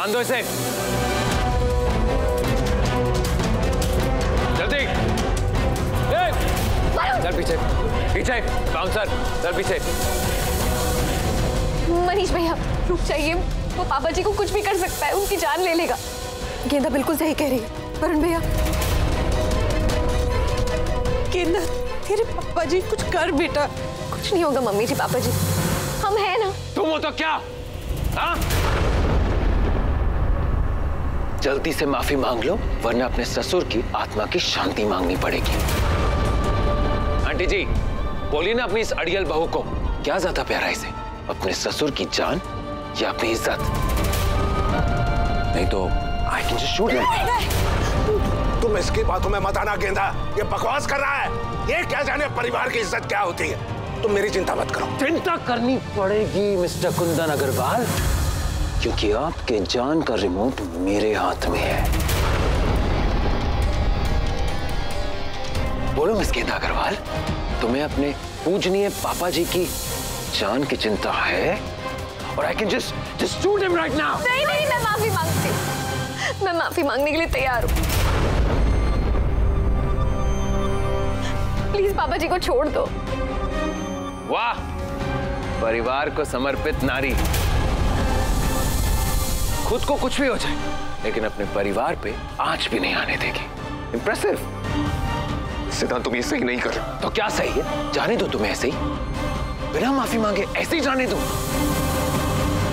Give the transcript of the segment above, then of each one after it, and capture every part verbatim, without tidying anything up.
बांध दो इसे, जल्दी। चल पीछे पीछे, बाउंसर चल पीछे। मनीष भैया रुक जाइए, वो पापा जी को कुछ भी कर सकता है, उनकी जान ले लेगा। गेंदा बिल्कुल सही कह रही है वरुण भैया। गेंदा तेरे पापा जी कुछ कर बेटा। कुछ नहीं होगा मम्मी जी, पापा जी हम हैं ना। तुम हो तो क्या हा? जल्दी से माफी मांग लो वरना अपने ससुर की आत्मा की शांति मांगनी पड़ेगी। आंटी जी बोलिए ना अपनी इस अड़ियल बहू को, क्या ज्यादा प्यारा है इसे, अपने ससुर की जान या अपनी इज्जत? नहीं तो I can just shoot him. तुम इसकी बातों में मत आना गेंदा, ये बकवास कर रहा है, ये क्या जाने परिवार की इज्जत क्या होती है। तुम मेरी चिंता मत करो। चिंता करनी पड़ेगी मिस्टर कुंदन अग्रवाल, क्योंकि आपके जान का रिमोट मेरे हाथ में है। बोलो मिस गेंदा अग्रवाल, तुम्हें अपने पूजनीय पापा जी की जान की चिंता है? और I can just just shoot him right now. नहीं नहीं, मैं माफी मांगती हूं, मैं माफी मांगने के लिए तैयार हूं। प्लीज पापा जी को छोड़ दो। वाह, परिवार को समर्पित नारी, खुद को कुछ भी हो जाए लेकिन अपने परिवार पे आंच भी नहीं आने देगी। इंप्रेसिव। सिद्धांत तुम ये सही नहीं कर रहे। तो क्या सही है? जाने दो तुम्हें ऐसे ही, बिना माफी मांगे ऐसे ही जाने दो।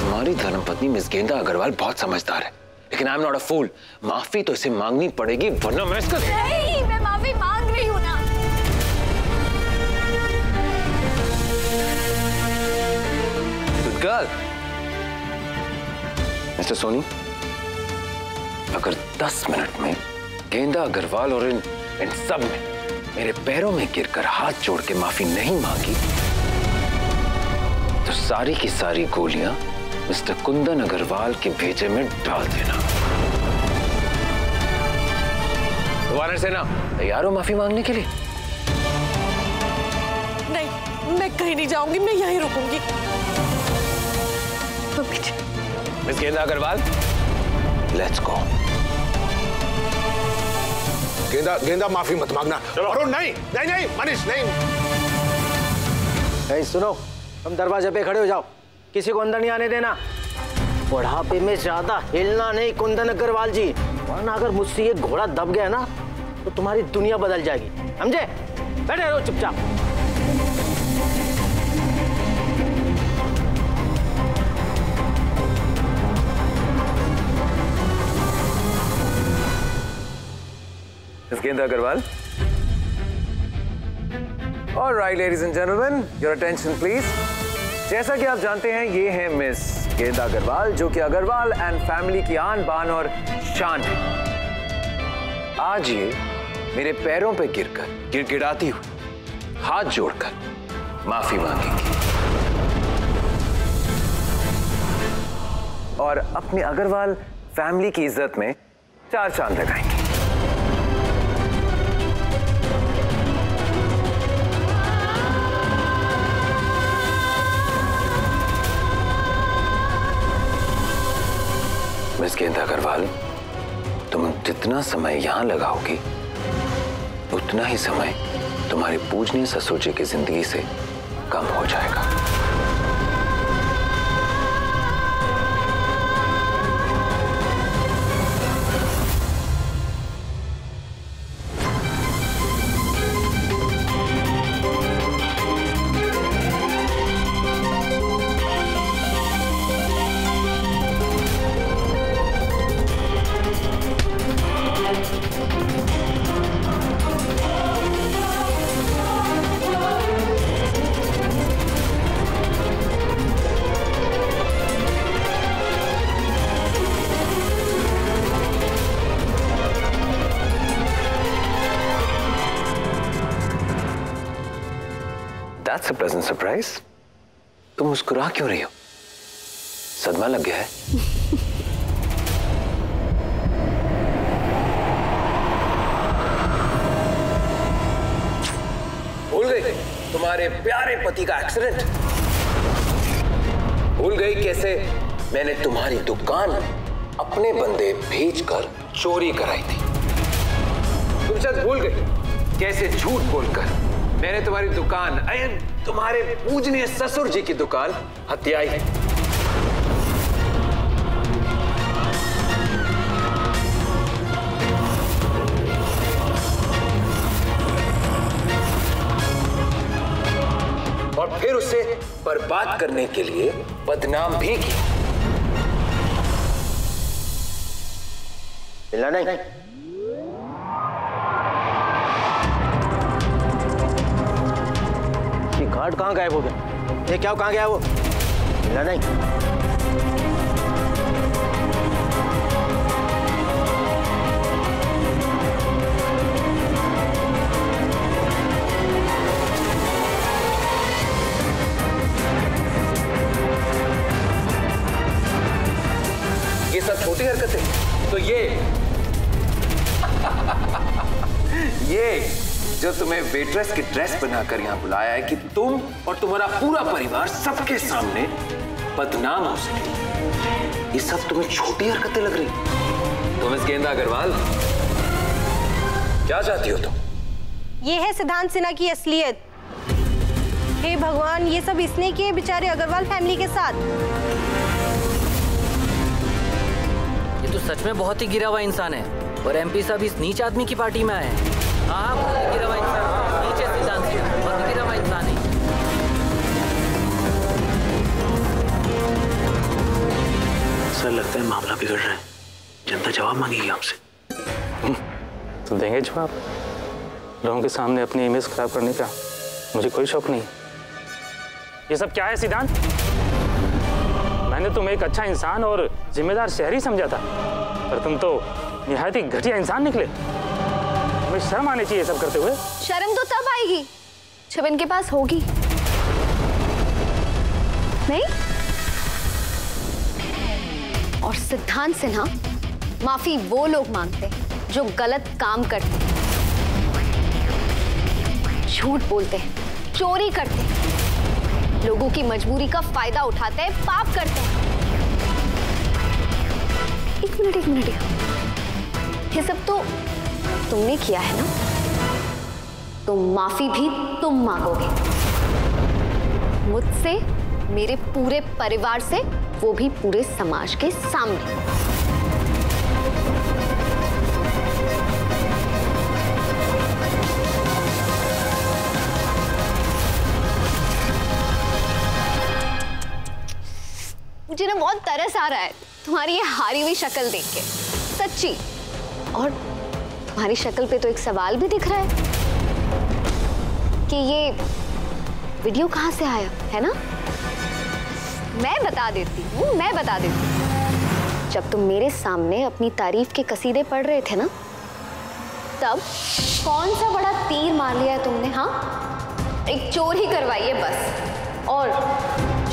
तुम्हारी धर्मपत्नी मिस गेंदा अग्रवाल बहुत समझदार है, लेकिन आई एम नॉट अ फूल। माफी तो इसे मांगनी पड़ेगी वरना मैं इसका। नहीं, मैं माफी मांग रही हूँ ना। Good girl. मिस्टर सोनी, अगर दस मिनट में गेंदा अग्रवाल और इन इन सब ने मेरे पैरों में गिरकर हाथ जोड़ के माफी नहीं मांगी तो सारी की सारी गोलियां मिस्टर कुंदन अग्रवाल के भेजे में डाल देना। दोबारा से ना, तैयार हो माफी मांगने के लिए? नहीं, मैं कहीं नहीं जाऊंगी, मैं यहीं रुकूंगी। तो पीछे मिस गेंदा अग्रवाल, लेट्स गो। गेंदा गेंदा माफी मत मांगना। अरुण नहीं नहीं नहीं, मनीष नहीं। नहीं सुनो, तुम दरवाजे पे खड़े हो जाओ, किसी को अंदर नहीं आने देना। बुढ़ापे में ज्यादा हिलना नहीं कुंदन अग्रवाल जी, वरना अगर मुझसे ये घोड़ा दब गया ना तो तुम्हारी दुनिया बदल जाएगी, समझे? बैठे रहो चुपचाप। गेंदा Agarwal. All right, ladies and gentlemen, your attention please. जैसा कि आप जानते हैं, ये हैं मिस गेंदा अग्रवाल, जो कि अग्रवाल एंड फैमिली की आन बान और शान है। आज ये मेरे पैरों पे गिरकर, गिड़गिड़ाती हुई, हाथ जोड़कर माफी मांगेंगी और अपनी अग्रवाल फैमिली की इज्जत में चार चांद लगाएंगी। मिस गेंदा अग्रवाल, तुम जितना समय यहाँ लगाओगी उतना ही समय तुम्हारे पूजनीय ससुर जी की जिंदगी से कम हो जाएगा। That's a pleasant surprise. तुम मुस्कुरा क्यों रही हो? सदमा लग गया है? भूल गई तुम्हारे प्यारे पति का एक्सीडेंट, भूल गई कैसे मैंने तुम्हारी दुकान अपने बंदे भेजकर चोरी कराई थी। तुम शायद भूल गए, कैसे झूठ बोलकर मैंने तुम्हारी दुकान, अयन तुम्हारे पूजनीय ससुर जी की दुकान हत्याई है। और फिर उसे बर्बाद करने के लिए बदनाम भी किया। मिला नहीं, नहीं। गार्ड कहाँ गायब हो गया? ये क्या हो, कहाँ गया वो? मिला नहीं। ये सब छोटी हरकतें तो ये ये जो तुम्हें वेट्रेस की ड्रेस बनाकर यहाँ बुलाया है कि तुम और तुम्हारा पूरा परिवार सबके सामने बदनाम हो सके, ये सब तुम्हें छोटी हरकतें लग रही। तुम इस गेंदा अग्रवाल क्या चाहती हो तुम? ये है सिद्धांत सिन्हा की असलियत। हे भगवान, ये सब इसने किए बेचारे अग्रवाल फैमिली के साथ। ये तो सच में बहुत ही गिरा हुआ इंसान है और एमपी साहब इस नीच आदमी की पार्टी में आए हैं। आप गिरा हुआ इंसान, नीचे सिद्धांत सिन्हा बहुत गिरा हुआ इंसान है। सर, लगता है मामला बिगड़ रहा है। जनता जवाब मांगेगी आपसे। तो देंगे जवाब। लोगों के सामने अपनी इमेज खराब करने का मुझे कोई शौक नहीं। ये सब क्या है सिद्धांत? मैंने तुम्हें एक अच्छा इंसान और जिम्मेदार शहरी समझा था, पर तुम तो निहायत ही घटिया इंसान निकले। शर्म आने चाहिए सब करते हुए। शर्म तो तब आएगी जब इनके पास होगी। नहीं, और सिद्धांत सिन्हा, माफी वो लोग मांगते हैं जो गलत काम करते हैं, झूठ बोलते हैं, चोरी करते हैं, लोगों की मजबूरी का फायदा उठाते हैं, पाप करते हैं। एक मिनट एक मिनट ये सब तो तुमने किया है ना, तो माफी भी तुम मांगोगे मुझसे, मेरे पूरे परिवार से, वो भी पूरे समाज के सामने। मुझे ना बहुत तरस आ रहा है तुम्हारी ये हारी हुई शक्ल देख के, सच्ची। और हमारी शक्ल पे तो एक सवाल भी दिख रहा है कि ये वीडियो कहाँ से आया है ना। मैं बता देती हूँ, मैं बता देती हूँ। जब तुम मेरे सामने अपनी तारीफ के कसीदे पढ़ रहे थे ना, तब कौन सा बड़ा तीर मार लिया है तुमने? हाँ, एक चोरी करवाई है बस, और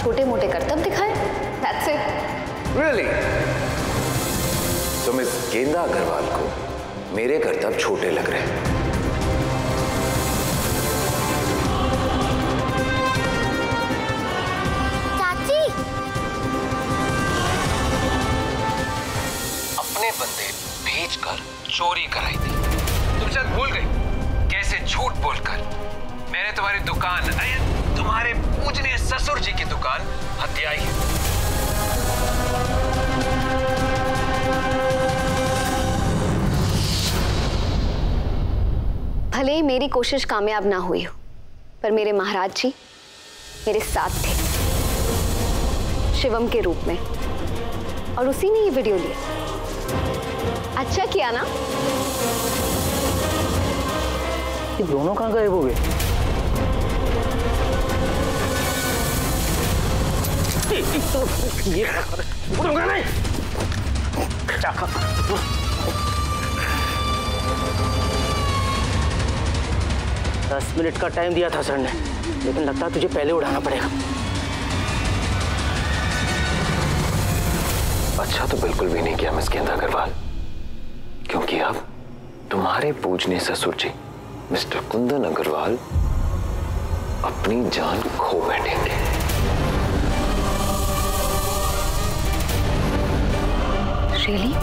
छोटे मोटे करतब दिखाए। That's it. Really? तुम इस गेंदा अग्रवाल को मेरे कर्तव्य छोटे लग रहे हैं। चाची, अपने बंदे भेजकर चोरी कराई थी। तुम शायद भूल गई, कैसे झूठ बोलकर मैंने तुम्हारी दुकान, अयन तुम्हारे पूजनीय ससुर जी की दुकान हत्याई है। भले ही मेरी कोशिश कामयाब ना हुई हो, पर मेरे महाराज जी मेरे साथ थे, शिवम के रूप में, और उसी ने ये वीडियो लिया। अच्छा किया ना। ये दोनों कहाँ गायब हो गए? ये उठोगे नहीं? दस मिनट का टाइम दिया था सर ने, लेकिन लगता है तुझे पहले उड़ाना पड़ेगा। अच्छा तो बिल्कुल भी नहीं किया मिस गेंदा अग्रवाल, क्योंकि अब तुम्हारे पूजने ससुर जी मिस्टर कुंदन अग्रवाल अपनी जान खो बैठेंगे। really?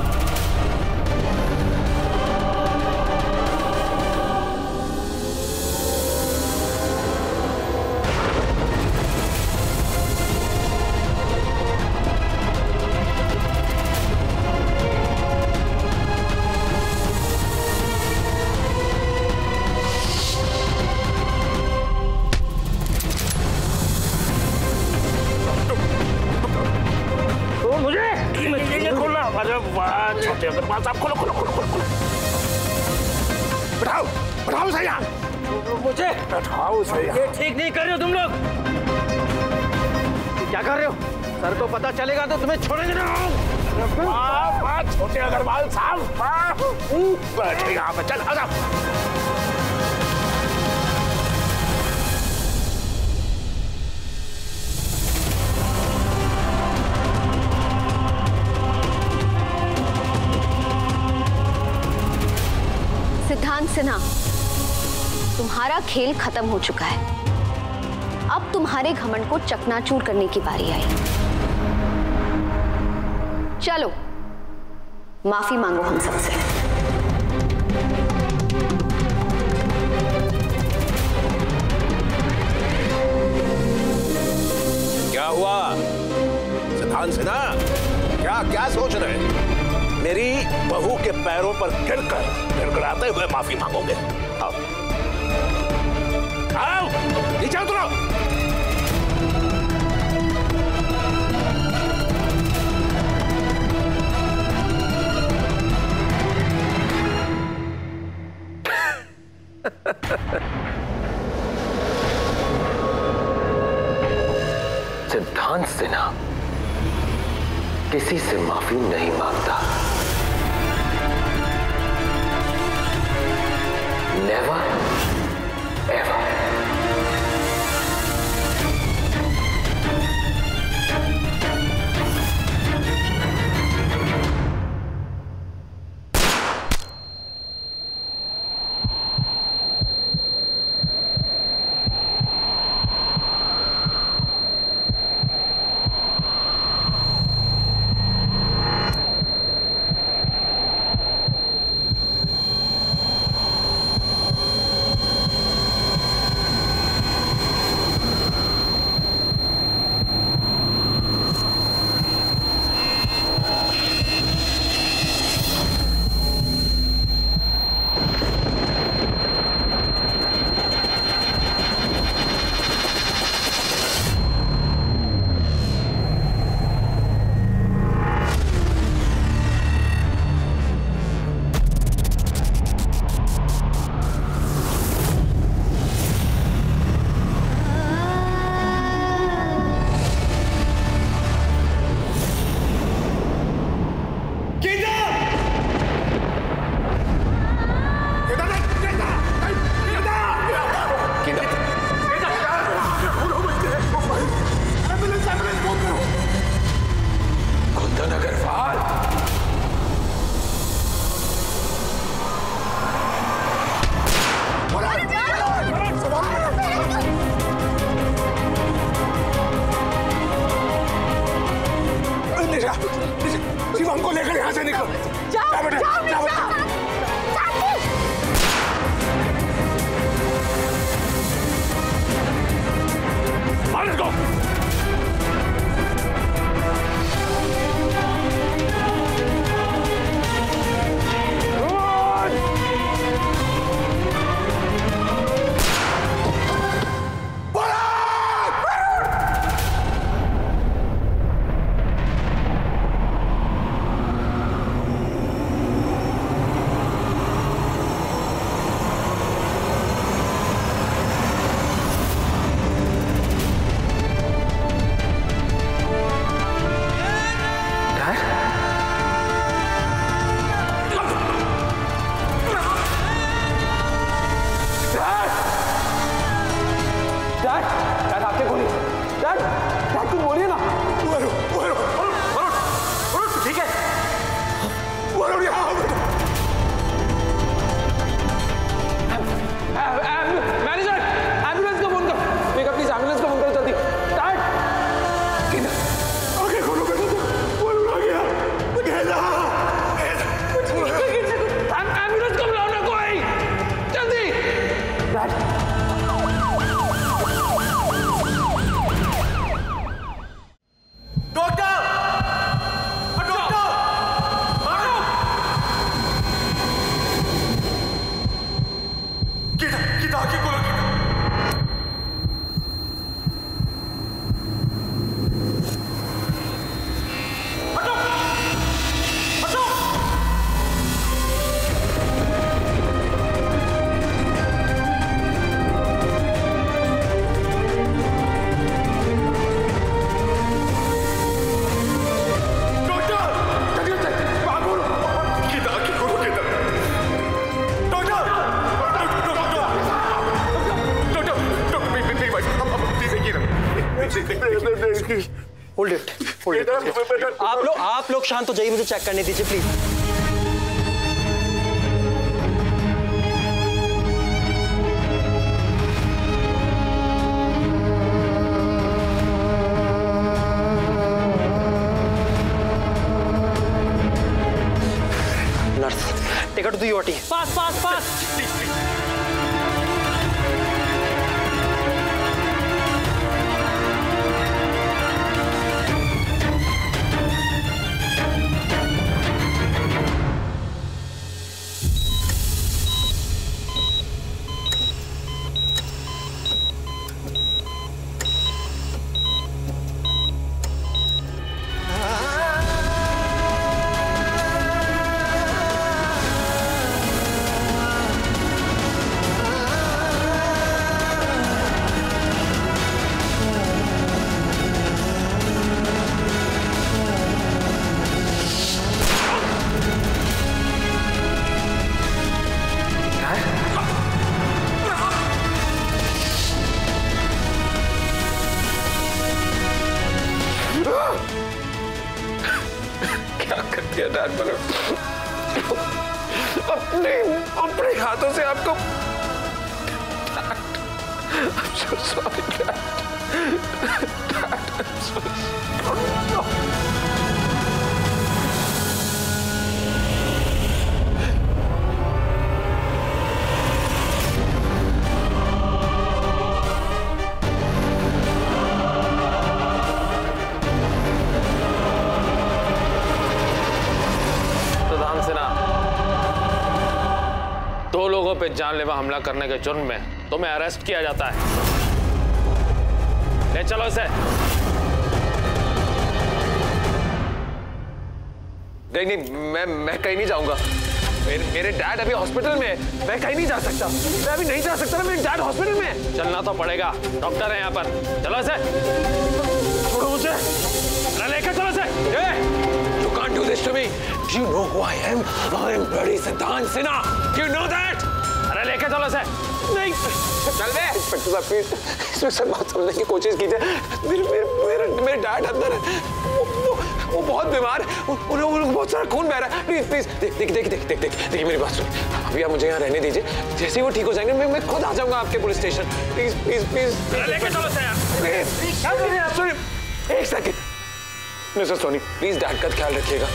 आप खोलो खोलो खोलो खोलो बैठाओ बैठाओ सही यार, मुझे बैठाओ सही यार। ये ठीक नहीं कर रहे हो तुम लोग, क्या कर रहे हो? सर को पता चलेगा तो तुम्हें छोड़ेंगे ना। बाप बाप छोटे अग्रवाल साहब, बाप बैठ यहाँ पे चल आजा। सिद्धांत सिन्हा, तुम्हारा खेल खत्म हो चुका है। अब तुम्हारे घमंड को चकनाचूर करने की बारी आई। चलो माफी मांगो हम सबसे। क्या हुआ सिद्धांत सिन्हा? क्या क्या सोच रहे हैं? मेरी बहू के पैरों पर गिरकर गिड़गिड़ाते हुए माफी मांगोगे? आओ आओ नीचे उतरो। सिद्धांत सिन्हा किसी से माफी नहीं मांगता। Never, ever. आप लोग आप लोग शांत हो जाइए, मुझे चेक करने दीजिए प्लीज। टिकट दी ओटी पास पास पास अपने अपने हाथों से आपको पे जानलेवा हमला करने के जुर्म में तुम्हें अरेस्ट किया जाता है। ले चलो इसे। नहीं नहीं मैं मैं कहीं नहीं जाऊंगा। मेरे, मेरे डैड अभी हॉस्पिटल में है, मैं कहीं नहीं जा सकता। मैं अभी नहीं जा सकता, मेरे डैड हॉस्पिटल में है। चलना तो पड़ेगा, डॉक्टर है यहाँ पर। चलो इसे। छोड़ो मुझे। लेकर चलो इसे। You can't do this to me. Do you know who I am? I am bloody Sidhant Sinha. Do you know that? लेके चलो इसे। नहीं चल बे। इंस्पेक्टर साहब प्लीज इसमें सब बात समझने की कोशिश कीजिए। मेरे मेरे मेरे डैड अंदर है, वो वो बहुत बीमार है, उन्हें उन्हें बहुत सारा खून बह रहा है। प्लीज प्लीज देख देख देख देख देख देखिए मेरी बात सुनिए। अभी आप मुझे यहाँ रहने दीजिए, जैसे ही वो ठीक हो जाएंगे मैं मैं खुद आ जाऊँगा आपके police station. Please please please एक second mister Soni, please dad का ख्याल रखिएगा,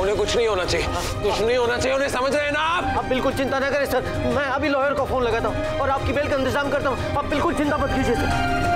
उन्हें कुछ नहीं होना चाहिए, कुछ नहीं होना चाहिए, उन्हें समझ रहे हैं ना आप? आप बिल्कुल चिंता न करें सर, मैं अभी लॉयर को फोन लगाता हूँ और आपकी बेल का इंतजाम करता हूँ। आप बिल्कुल चिंता मत कीजिए सर।